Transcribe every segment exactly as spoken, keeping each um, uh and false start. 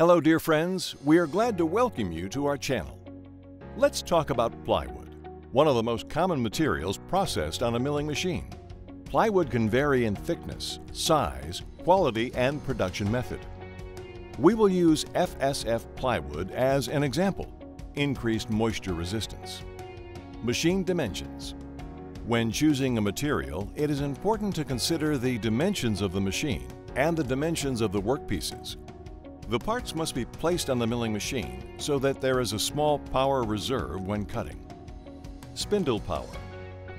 Hello, dear friends. We are glad to welcome you to our channel. Let's talk about plywood, one of the most common materials processed on a milling machine. Plywood can vary in thickness, size, quality, and production method. We will use F S F plywood as an example. Increased moisture resistance. Machine dimensions. When choosing a material, it is important to consider the dimensions of the machine and the dimensions of the workpieces. The parts must be placed on the milling machine so that there is a small power reserve when cutting. Spindle power.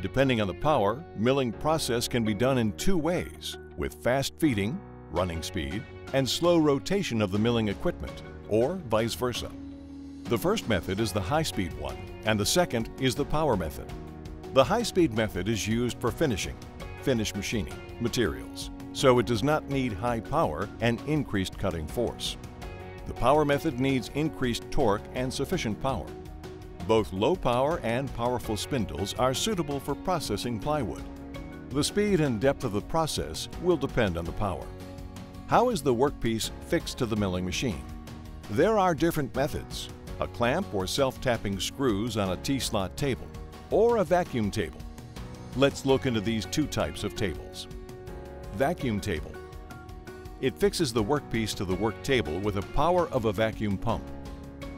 Depending on the power, milling process can be done in two ways, with fast feeding, running speed, and slow rotation of the milling equipment, or vice versa. The first method is the high-speed one, and the second is the power method. The high-speed method is used for finishing, finish machining, materials, so it does not need high power and increased cutting force. The power method needs increased torque and sufficient power. Both low power and powerful spindles are suitable for processing plywood. The speed and depth of the process will depend on the power. How is the workpiece fixed to the milling machine? There are different methods: a clamp or self-tapping screws on a T slot table, or a vacuum table. Let's look into these two types of tables. Vacuum table. It fixes the workpiece to the work table with the power of a vacuum pump.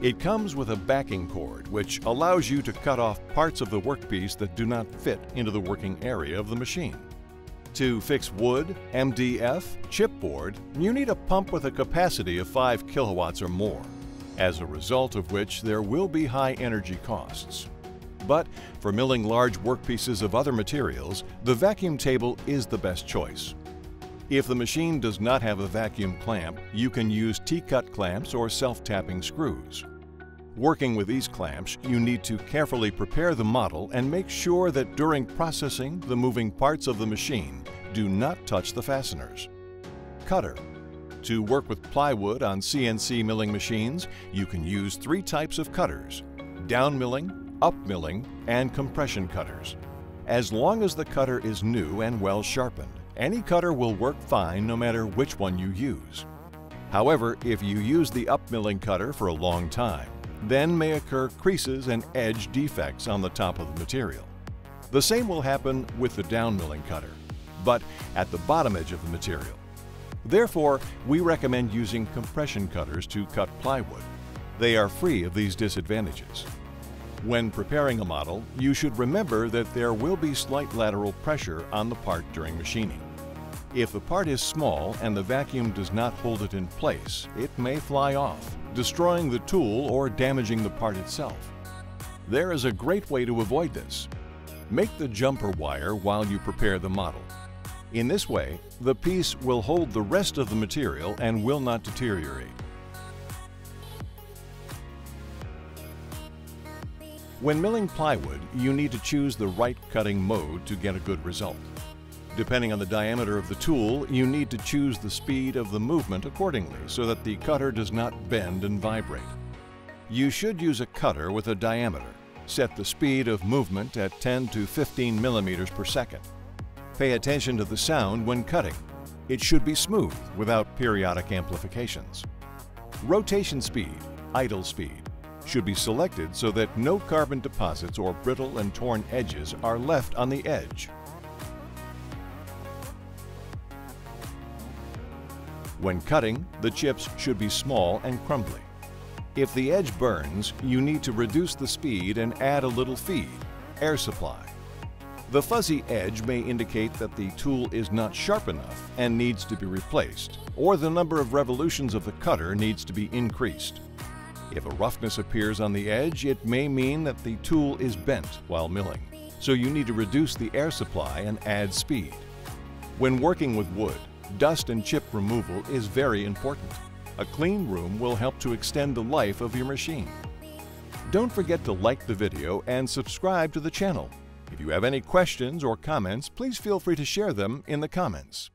It comes with a backing cord, which allows you to cut off parts of the workpiece that do not fit into the working area of the machine. To fix wood, M D F, chipboard, you need a pump with a capacity of five kilowatts or more, as a result of which there will be high energy costs. But for milling large workpieces of other materials, the vacuum table is the best choice. If the machine does not have a vacuum clamp, you can use T-cut clamps or self-tapping screws. Working with these clamps, you need to carefully prepare the model and make sure that during processing, the moving parts of the machine do not touch the fasteners. Cutter. To work with plywood on C N C milling machines, you can use three types of cutters: down milling, upmilling, and compression cutters. As long as the cutter is new and well sharpened, any cutter will work fine no matter which one you use. However, if you use the upmilling cutter for a long time, then may occur creases and edge defects on the top of the material. The same will happen with the downmilling cutter, but at the bottom edge of the material. Therefore, we recommend using compression cutters to cut plywood. They are free of these disadvantages. When preparing a model, you should remember that there will be slight lateral pressure on the part during machining. If the part is small and the vacuum does not hold it in place, it may fly off, destroying the tool or damaging the part itself. There is a great way to avoid this. Make the jumper wire while you prepare the model. In this way, the piece will hold the rest of the material and will not deteriorate. When milling plywood, you need to choose the right cutting mode to get a good result. Depending on the diameter of the tool, you need to choose the speed of the movement accordingly so that the cutter does not bend and vibrate. You should use a cutter with a diameter. Set the speed of movement at ten to fifteen millimeters per second. Pay attention to the sound when cutting. It should be smooth without periodic amplifications. Rotation speed, idle speed, should be selected so that no carbon deposits or brittle and torn edges are left on the edge. When cutting, the chips should be small and crumbly. If the edge burns, you need to reduce the speed and add a little feed, air supply. The fuzzy edge may indicate that the tool is not sharp enough and needs to be replaced, or the number of revolutions of the cutter needs to be increased. If a roughness appears on the edge, it may mean that the tool is bent while milling, so you need to reduce the air supply and add speed. When working with wood, dust and chip removal is very important. A clean room will help to extend the life of your machine. Don't forget to like the video and subscribe to the channel. If you have any questions or comments, please feel free to share them in the comments.